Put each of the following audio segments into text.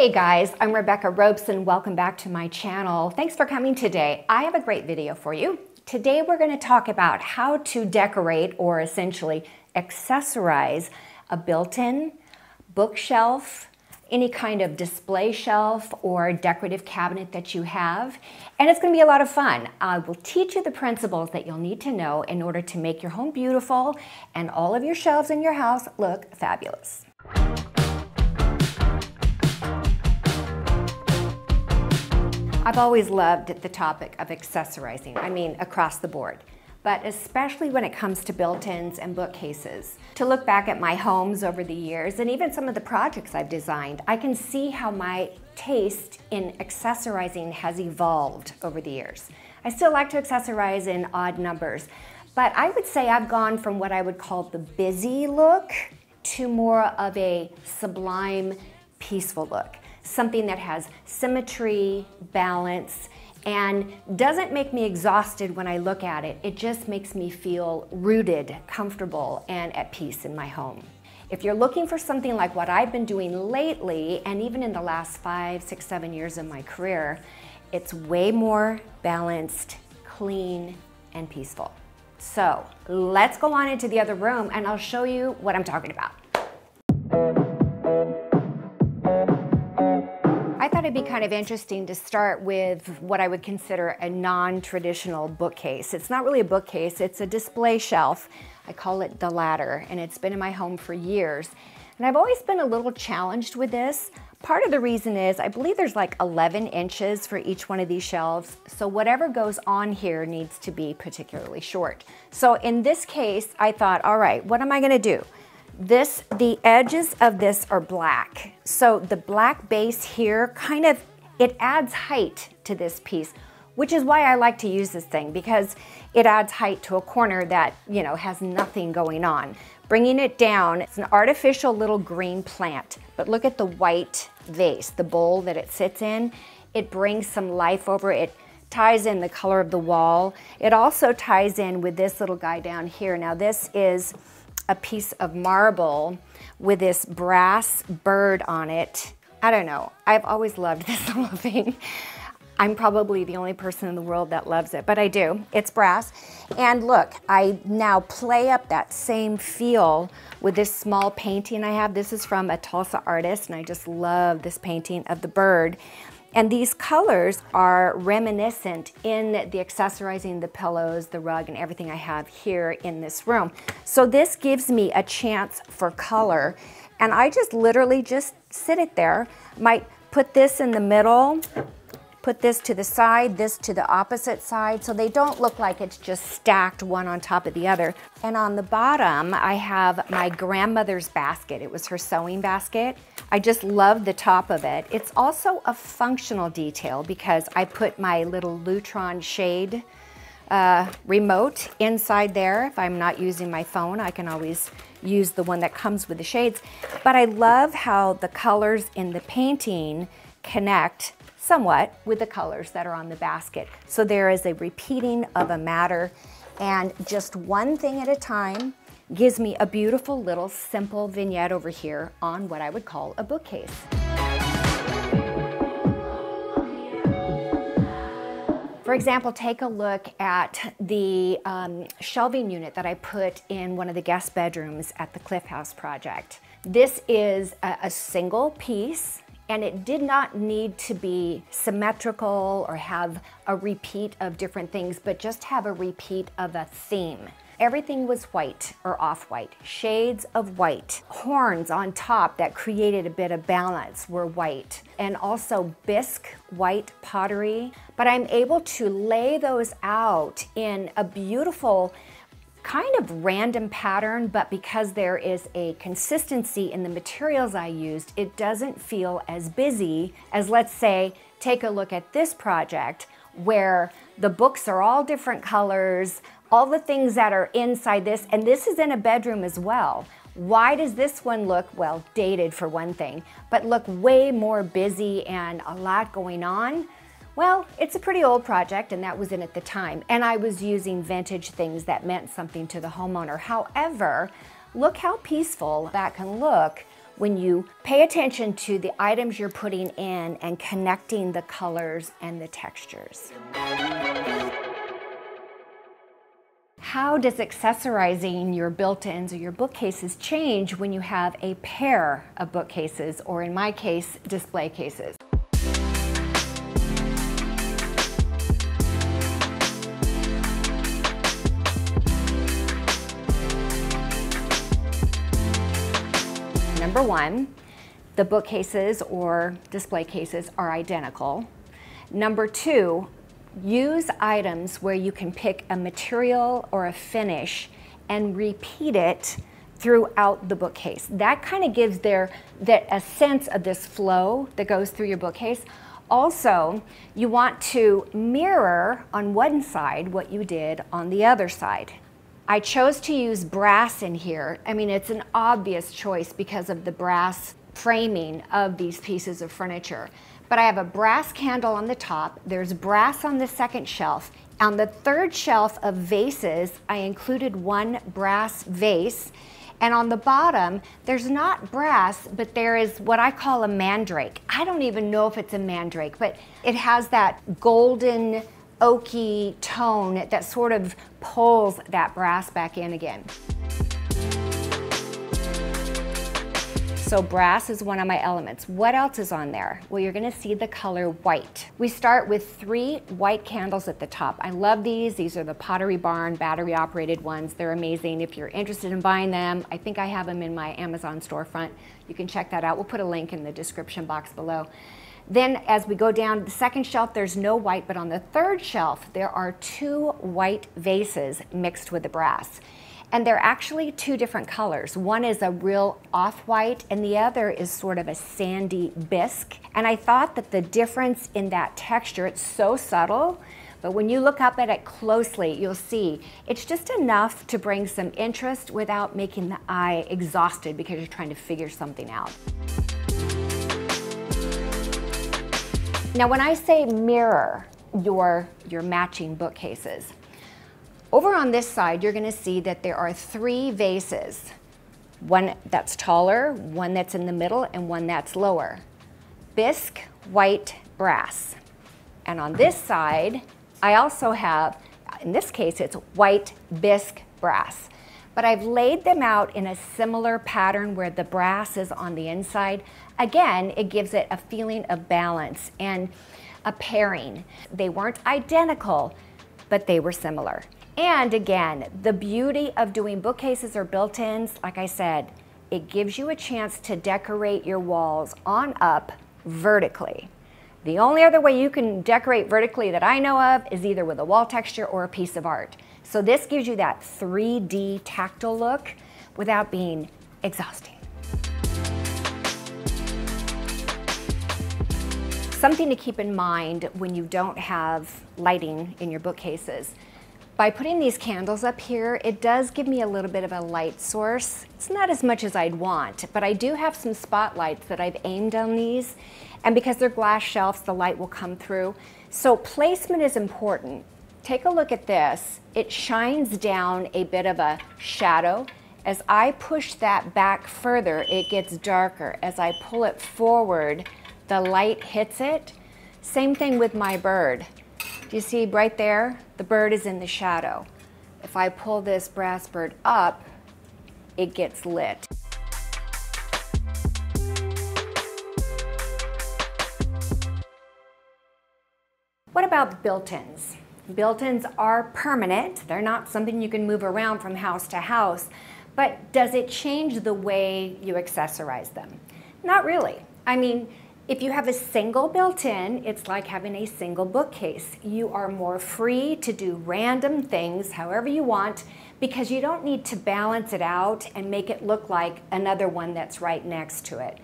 Hey guys, I'm Rebecca Robeson. Welcome back to my channel. Thanks for coming today. I have a great video for you. Today we're going to talk about how to decorate or essentially accessorize a built-in bookshelf, any kind of display shelf or decorative cabinet that you have. And it's going to be a lot of fun. I will teach you the principles that you'll need to know in order to make your home beautiful and all of your shelves in your house look fabulous. I've always loved the topic of accessorizing, I mean across the board, but especially when it comes to built-ins and bookcases. To look back at my homes over the years and even some of the projects I've designed, I can see how my taste in accessorizing has evolved over the years. I still like to accessorize in odd numbers, but I would say I've gone from what I would call the busy look to more of a sublime, peaceful look. Something that has symmetry, balance, and doesn't make me exhausted when I look at it. It just makes me feel rooted, comfortable, and at peace in my home. If you're looking for something like what I've been doing lately, and even in the last 5, 6, 7 years of my career, it's way more balanced, clean, and peaceful. So let's go on into the other room and I'll show you what I'm talking about. It'd be kind of interesting to start with what I would consider a non-traditional bookcase. It's not really a bookcase, it's a display shelf. I call it the ladder, and it's been in my home for years. And I've always been a little challenged with this. Part of the reason is I believe there's like 11 inches for each one of these shelves, so whatever goes on here needs to be particularly short. So in this case, I thought, all right, what am I gonna do? The edges of this are black. So the black base here kind of, it adds height to this piece, which is why I like to use this thing because it adds height to a corner that, you know, has nothing going on. Bringing it down, it's an artificial little green plant, but look at the white vase, the bowl that it sits in. It brings some life over it. Ties in the color of the wall. It also ties in with this little guy down here. Now this is a piece of marble with this brass bird on it. I don't know, I've always loved this little thing. I'm probably the only person in the world that loves it, but I do, it's brass. And look, I now play up that same feel with this small painting I have. This is from a Tulsa artist, and I just love this painting of the bird. And these colors are reminiscent in the accessorizing, the pillows, the rug, and everything I have here in this room. So this gives me a chance for color. And I just literally just sit it there. Might put this in the middle, put this to the side, this to the opposite side, so they don't look like it's just stacked one on top of the other. And on the bottom, I have my grandmother's basket. It was her sewing basket. I just love the top of it. It's also a functional detail because I put my little Lutron shade remote inside there. If I'm not using my phone, I can always use the one that comes with the shades. But I love how the colors in the painting connect somewhat with the colors that are on the basket. So there is a repeating of a matter, and just one thing at a time gives me a beautiful little simple vignette over here on what I would call a bookcase. For example, take a look at the shelving unit that I put in one of the guest bedrooms at the Cliff House Project. This is a single piece, and it did not need to be symmetrical or have a repeat of different things, but just have a repeat of a theme. Everything was white or off-white, shades of white. Horns on top that created a bit of balance were white, and also bisque white pottery. But I'm able to lay those out in a beautiful kind of random pattern, but because there is a consistency in the materials I used, it doesn't feel as busy as, let's say, take a look at this project where the books are all different colors, all the things that are inside this, and this is in a bedroom as well. Why does this one look, well, dated for one thing, but look way more busy and a lot going on? Well, it's a pretty old project, and that was in at the time, and I was using vintage things that meant something to the homeowner. However, look how peaceful that can look when you pay attention to the items you're putting in and connecting the colors and the textures. How does accessorizing your built-ins or your bookcases change when you have a pair of bookcases, or in my case, display cases? Number one, the bookcases or display cases are identical. Number two, use items where you can pick a material or a finish and repeat it throughout the bookcase. That kind of gives a sense of this flow that goes through your bookcase. Also, you want to mirror on one side what you did on the other side. I chose to use brass in here. I mean, it's an obvious choice because of the brass framing of these pieces of furniture. But I have a brass candle on the top. There's brass on the second shelf. On the third shelf of vases, I included one brass vase. And on the bottom, there's not brass, but there is what I call a mandrake. I don't even know if it's a mandrake, but it has that golden, oaky tone that sort of pulls that brass back in again. So brass is one of my elements. What else is on there? Well, you're gonna see the color white. We start with 3 white candles at the top. I love these. These are the Pottery Barn battery operated ones. They're amazing. If you're interested in buying them, I think I have them in my Amazon storefront. You can check that out. We'll put a link in the description box below. Then as we go down the second shelf, there's no white, but on the third shelf, there are 2 white vases mixed with the brass. And they're actually 2 different colors. One is a real off-white and the other is sort of a sandy bisque. And I thought that the difference in that texture, it's so subtle, but when you look up at it closely, you'll see it's just enough to bring some interest without making the eye exhausted because you're trying to figure something out. Now, when I say mirror your matching bookcases, over on this side, you're gonna see that there are 3 vases. One that's taller, one that's in the middle, and one that's lower. Bisque, white, brass. And on this side, I also have, in this case, it's white, bisque, brass. But I've laid them out in a similar pattern where the brass is on the inside. Again, it gives it a feeling of balance and a pairing. They weren't identical, but they were similar. And again, the beauty of doing bookcases or built-ins, like I said, it gives you a chance to decorate your walls on up vertically. The only other way you can decorate vertically that I know of is either with a wall texture or a piece of art. So this gives you that 3D tactile look without being exhausting. Something to keep in mind when you don't have lighting in your bookcases. By putting these candles up here, it does give me a little bit of a light source. It's not as much as I'd want, but I do have some spotlights that I've aimed on these. And because they're glass shelves, the light will come through. So placement is important. Take a look at this. It shines down a bit of a shadow. As I push that back further, it gets darker. As I pull it forward, the light hits it. Same thing with my bird. Do you see right there? The bird is in the shadow. If I pull this brass bird up, it gets lit. What about built-ins? Built-ins are permanent. They're not something you can move around from house to house, but does it change the way you accessorize them? Not really. I mean, if you have a single built-in, it's like having a single bookcase. You are more free to do random things however you want because you don't need to balance it out and make it look like another one that's right next to it.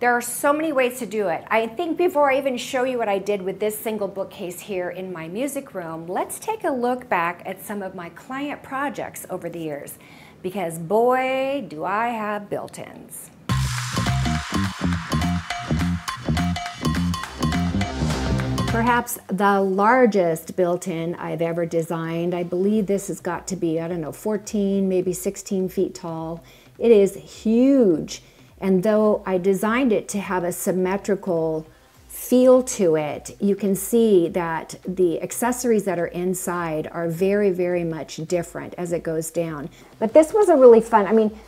There are so many ways to do it. I think before I even show you what I did with this single bookcase here in my music room, let's take a look back at some of my client projects over the years, because boy, do I have built-ins. Perhaps the largest built-in I've ever designed. I believe this has got to be, I don't know, 14, maybe 16 feet tall. It is huge. And though I designed it to have a symmetrical feel to it, you can see that the accessories that are inside are very, very much different as it goes down. But this was a really fun, I mean,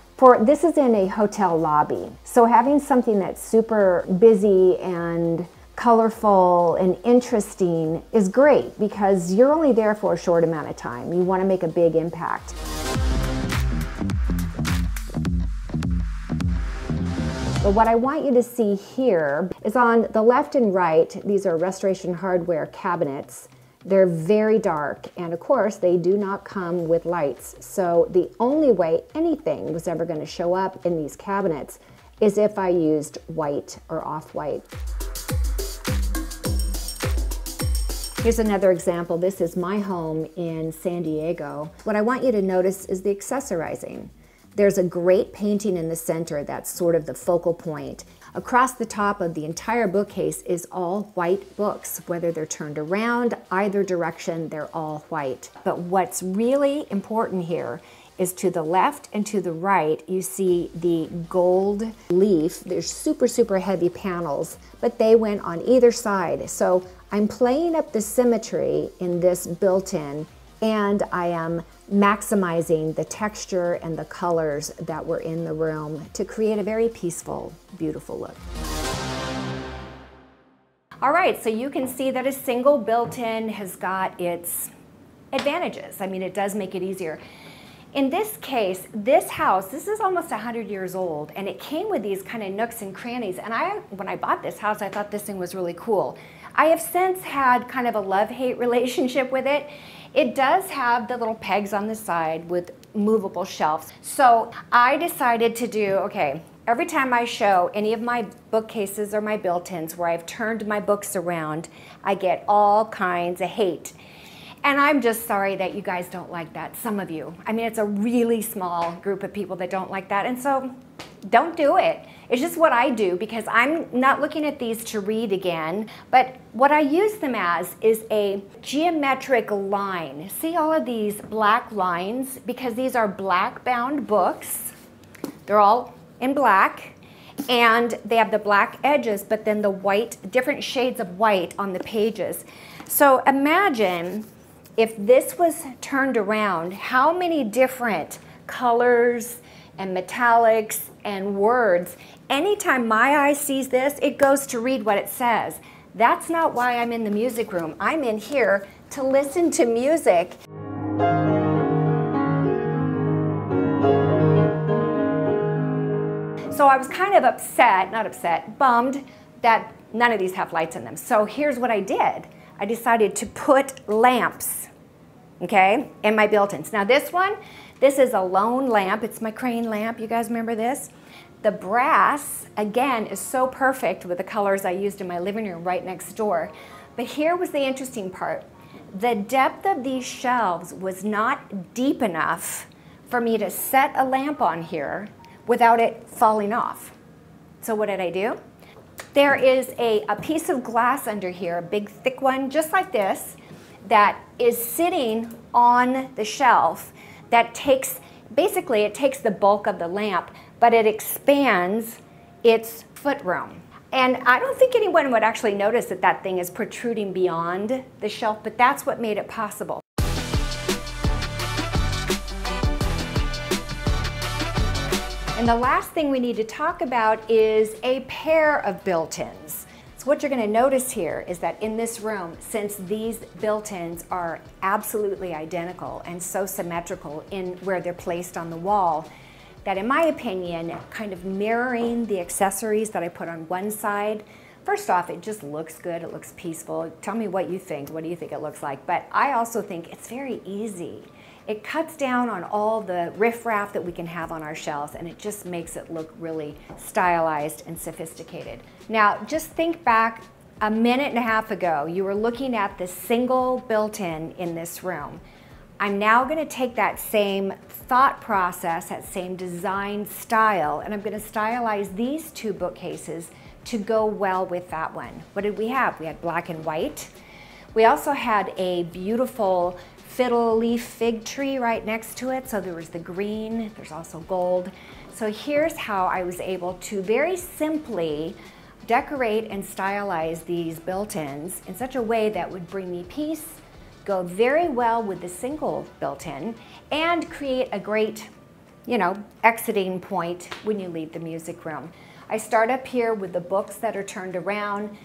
this is in a hotel lobby. So having something that's super busy and colorful and interesting is great because you're only there for a short amount of time. You want to make a big impact. But what I want you to see here is on the left and right, these are Restoration Hardware cabinets. They're very dark, and of course they do not come with lights. So the only way anything was ever going to show up in these cabinets is if I used white or off-white. Here's another example. This is my home in San Diego. What I want you to notice is the accessorizing. There's a great painting in the center that's sort of the focal point. Across the top of the entire bookcase is all white books. Whether they're turned around, either direction, they're all white. But what's really important here is to the left and to the right, you see the gold leaf. They're super, super heavy panels, but they went on either side. So I'm playing up the symmetry in this built-in, and I am maximizing the texture and the colors that were in the room to create a very peaceful, beautiful look. All right, so you can see that a single built-in has got its advantages. I mean, it does make it easier. In this case, this house, this is almost 100 years old, and it came with these kind of nooks and crannies. And when I bought this house, I thought this thing was really cool. I have since had kind of a love-hate relationship with it. It does have the little pegs on the side with movable shelves. So I decided to do, okay, every time I show any of my bookcases or my built-ins where I've turned my books around, I get all kinds of hate. And I'm just sorry that you guys don't like that, some of you. I mean, it's a really small group of people that don't like that, and so don't do it. It's just what I do because I'm not looking at these to read again, but what I use them as is a geometric line. See all of these black lines? Because these are black bound books. They're all in black and they have the black edges, but then the white, different shades of white on the pages. So imagine if this was turned around, how many different colors and metallics and words. Anytime my eye sees this, it goes to read what it says. That's not why I'm in the music room. I'm in here to listen to music. So I was kind of upset, not upset, bummed that none of these have lights in them. So here's what I did. I decided to put lamps, okay, in my built-ins. Now this one, this is a lone lamp. It's my crane lamp. You guys remember this? The brass, again, is so perfect with the colors I used in my living room right next door. But here was the interesting part. The depth of these shelves was not deep enough for me to set a lamp on here without it falling off. So what did I do? There is a piece of glass under here, a big thick one, just like this, that is sitting on the shelf. That takes, basically it takes the bulk of the lamp, but it expands its footroom. And I don't think anyone would actually notice that that thing is protruding beyond the shelf, but that's what made it possible. And the last thing we need to talk about is a pair of built-ins. So what you're going to notice here is that in this room, since these built-ins are absolutely identical and so symmetrical in where they're placed on the wall, that in my opinion, kind of mirroring the accessories that I put on one side, first off, it just looks good, it looks peaceful. Tell me what you think, what do you think it looks like? But I also think it's very easy. It cuts down on all the riffraff that we can have on our shelves, and it just makes it look really stylized and sophisticated. Now, just think back a minute and a half ago, you were looking at the single built-in in this room. I'm now gonna take that same thought process, that same design style, and I'm gonna stylize these two bookcases to go well with that one. What did we have? We had black and white. We also had a beautiful fiddle leaf fig tree right next to it, so there was the green, there's also gold. So here's how I was able to very simply decorate and stylize these built-ins in such a way that would bring me peace, go very well with the single built-in, and create a great, you know, exiting point when you leave the music room. I start up here with the books that are turned around.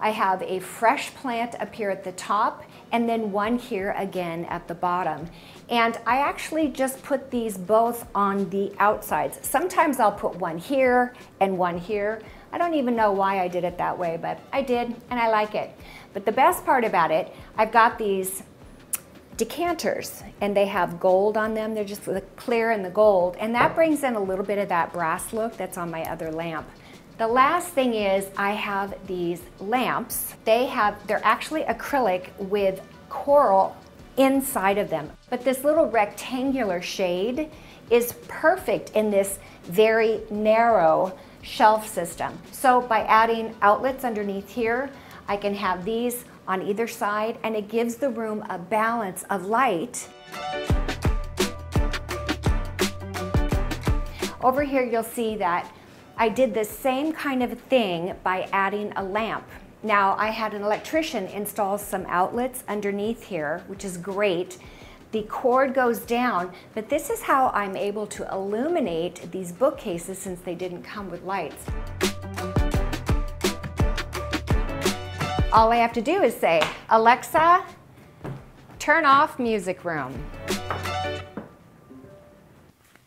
I have a fresh plant up here at the top and then one here again at the bottom. And I actually just put these both on the outsides. Sometimes I'll put one here and one here. I don't even know why I did it that way, but I did and I like it. But the best part about it, I've got these decanters and they have gold on them. They're just the clear and the gold. And that brings in a little bit of that brass look that's on my other lamp. The last thing is I have these lamps. They're actually acrylic with coral inside of them. But this little rectangular shade is perfect in this very narrow shelf system. So by adding outlets underneath here, I can have these on either side and it gives the room a balance of light. Over here you'll see that I did the same kind of thing by adding a lamp. Now I had an electrician install some outlets underneath here, which is great. The cord goes down, but this is how I'm able to illuminate these bookcases since they didn't come with lights. All I have to do is say, "Alexa, turn off music room."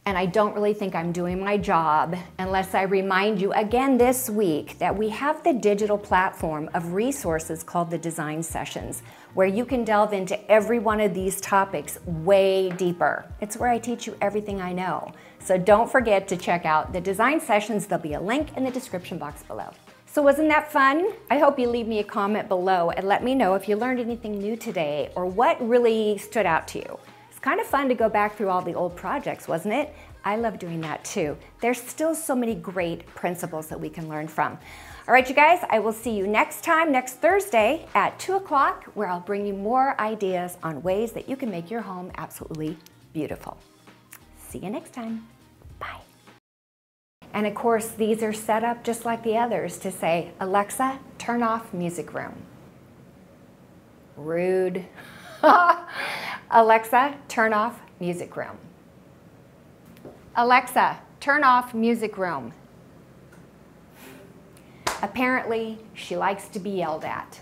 And I don't really think I'm doing my job unless I remind you again this week that we have the digital platform of resources called the Design Sessions, where you can delve into every one of these topics way deeper. It's where I teach you everything I know. So don't forget to check out the Design Sessions. There'll be a link in the description box below. So wasn't that fun? I hope you leave me a comment below and let me know if you learned anything new today or what really stood out to you. Kind of fun to go back through all the old projects, wasn't it? I love doing that too. There's still so many great principles that we can learn from. All right, you guys, I will see you next time, next Thursday at 2 o'clock, where I'll bring you more ideas on ways that you can make your home absolutely beautiful. See you next time. Bye. And of course, these are set up just like the others to say, "Alexa, turn off music room." Rude. "Alexa, turn off music room." "Alexa, turn off music room." Apparently, she likes to be yelled at.